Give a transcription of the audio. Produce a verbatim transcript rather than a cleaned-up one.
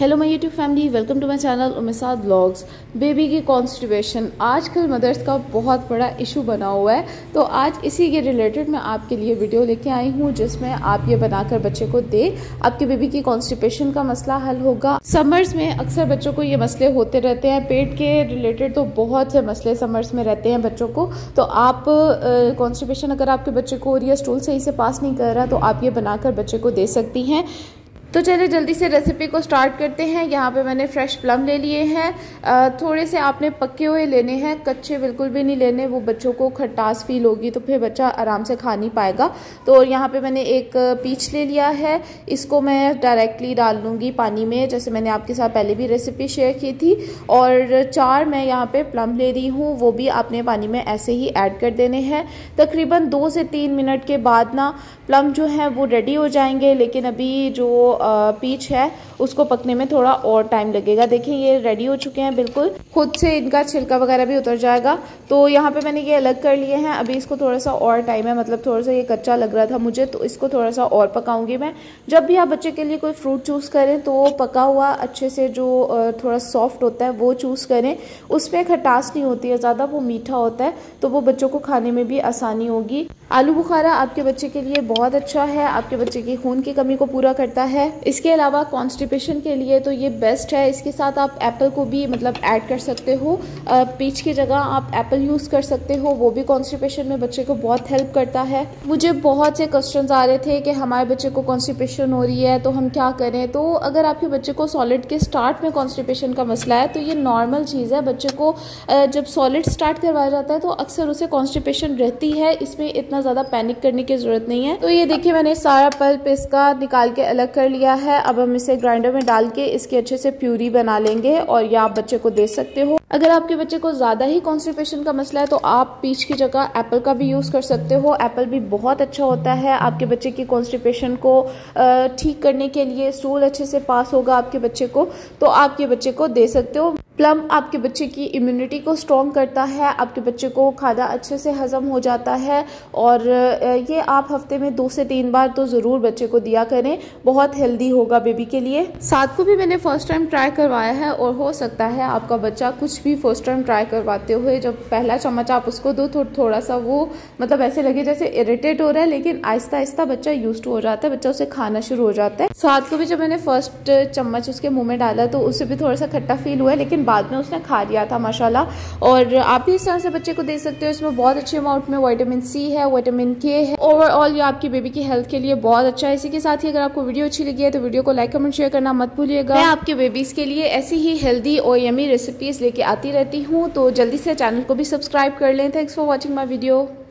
Hello my YouTube family, welcome to my channel Umme Saad vlogs. Baby की constipation आजकल mothers का बहुत बड़ा इशू बना हुआ है, तो आज इसी के रिलेटेड मैं आपके लिए वीडियो लेके आई हूँ जिसमें आप ये बनाकर बच्चे को दें, आपके बेबी की कॉन्स्टिपेशन का मसला हल होगा। समर्स में अक्सर बच्चों को ये मसले होते रहते हैं, पेट के रिलेटेड तो बहुत से मसले समर्स में रहते हैं बच्चों को। तो आप कॉन्स्टिपेशन अगर आपके बच्चे को हो रही है, स्टूल सही से पास नहीं कर रहा, तो आप ये बनाकर बच्चे को दे सकती हैं। तो चलिए जल्दी से रेसिपी को स्टार्ट करते हैं। यहाँ पे मैंने फ्रेश प्लम ले लिए हैं, थोड़े से आपने पके हुए लेने हैं, कच्चे बिल्कुल भी नहीं लेने, वो बच्चों को खटास फील होगी तो फिर बच्चा आराम से खा नहीं पाएगा। तो यहाँ पे मैंने एक पीच ले लिया है, इसको मैं डायरेक्टली डाल लूँगी पानी में, जैसे मैंने आपके साथ पहले भी रेसिपी शेयर की थी। और चार मैं यहाँ पर प्लम ले रही हूँ, वो भी आपने पानी में ऐसे ही ऐड कर देने हैं। तकरीबन दो से तीन मिनट के बाद ना प्लम जो है वो रेडी हो जाएंगे, लेकिन अभी जो पीच है उसको पकने में थोड़ा और टाइम लगेगा। देखिए ये रेडी हो चुके हैं, बिल्कुल खुद से इनका छिलका वगैरह भी उतर जाएगा। तो यहाँ पे मैंने ये अलग कर लिए हैं, अभी इसको थोड़ा सा और टाइम है, मतलब थोड़ा सा ये कच्चा लग रहा था मुझे, तो इसको थोड़ा सा और पकाऊंगी मैं। जब भी आप बच्चे के लिए कोई फ्रूट चूज़ करें तो पका हुआ अच्छे से जो थोड़ा सॉफ्ट होता है वो चूज़ करें, उस पर खटास नहीं होती है ज़्यादा, वो मीठा होता है, तो वो बच्चों को खाने में भी आसानी होगी। आलू बुखारा आपके बच्चे के लिए बहुत अच्छा है, आपके बच्चे की खून की कमी को पूरा करता है। इसके अलावा कॉन्स्टिपेशन के लिए तो ये बेस्ट है। इसके साथ आप एप्पल को भी मतलब ऐड कर सकते हो, पीच की जगह आप एप्पल यूज़ कर सकते हो, वो भी कॉन्स्टिपेशन में बच्चे को बहुत हेल्प करता है। मुझे बहुत से क्वेश्चंस आ रहे थे कि हमारे बच्चे को कॉन्स्टिपेशन हो रही है तो हम क्या करें। तो अगर आपके बच्चे को सॉलिड के स्टार्ट में कॉन्स्टिपेशन का मसला है तो ये नॉर्मल चीज़ है। बच्चे को जब सॉलिड स्टार्ट करवाया जाता है तो अक्सर उसे कॉन्स्टिपेशन रहती है, इसमें इतना ज़्यादा पैनिक करने की जरूरत नहीं है। तो ये देखिए मैंने सारा पल्प इसका निकाल के अलग कर लिया है, अब हम इसे ग्राइंडर में डाल के इसके अच्छे से प्यूरी बना लेंगे और ये आप बच्चे को दे सकते हो। अगर आपके बच्चे को ज़्यादा ही कॉन्स्टिपेशन का मसला है तो आप पीच की जगह एप्पल का भी यूज़ कर सकते हो, एप्पल भी बहुत अच्छा होता है आपके बच्चे की कॉन्स्टिपेशन को ठीक करने के लिए। स्टूल अच्छे से पास होगा आपके बच्चे को, तो आपके बच्चे को दे सकते हो। प्लम आपके बच्चे की इम्यूनिटी को स्ट्रॉन्ग करता है, आपके बच्चे को खाना अच्छे से हजम हो जाता है, और ये आप हफ्ते में दो से तीन बार तो ज़रूर बच्चे को दिया करें, बहुत हेल्दी होगा बेबी के लिए। साथ को भी मैंने फर्स्ट टाइम ट्राई करवाया है, और हो सकता है आपका बच्चा कुछ भी फर्स्ट टाइम ट्राई करवाते हुए जब पहला चम्मच आप उसको दो थो, थोड़ा सा वो मतलब ऐसे लगे जैसे इरिटेट हो रहा है, लेकिन आहिस्ता आहिस्ता बच्चा यूज टू हो जाता है, बच्चा उसे खाना शुरू हो जाता है। साथ को भी जब मैंने फर्स्ट चम्मच उसके मुँह में डाला तो उसे भी थोड़ा सा खट्टा फील हुआ, लेकिन बाद में उसने खा लिया था माशाल्लाह। और आप भी इस तरह से बच्चे को दे सकते हो, इसमें बहुत अच्छे अमाउंट में विटामिन सी है, विटामिन के है। ओवरऑल ये आपकी बेबी की हेल्थ के लिए बहुत अच्छा है। इसी के साथ ही अगर आपको वीडियो अच्छी लगी है तो वीडियो को लाइक कमेंट शेयर करना मत भूलिएगा। मैं आपके बेबीज के लिए ऐसी ही हेल्दी और यमी रेसिपीज लेके आती रहती हूँ, तो जल्दी से चैनल को भी सब्सक्राइब कर लें। Thanks for watching my video.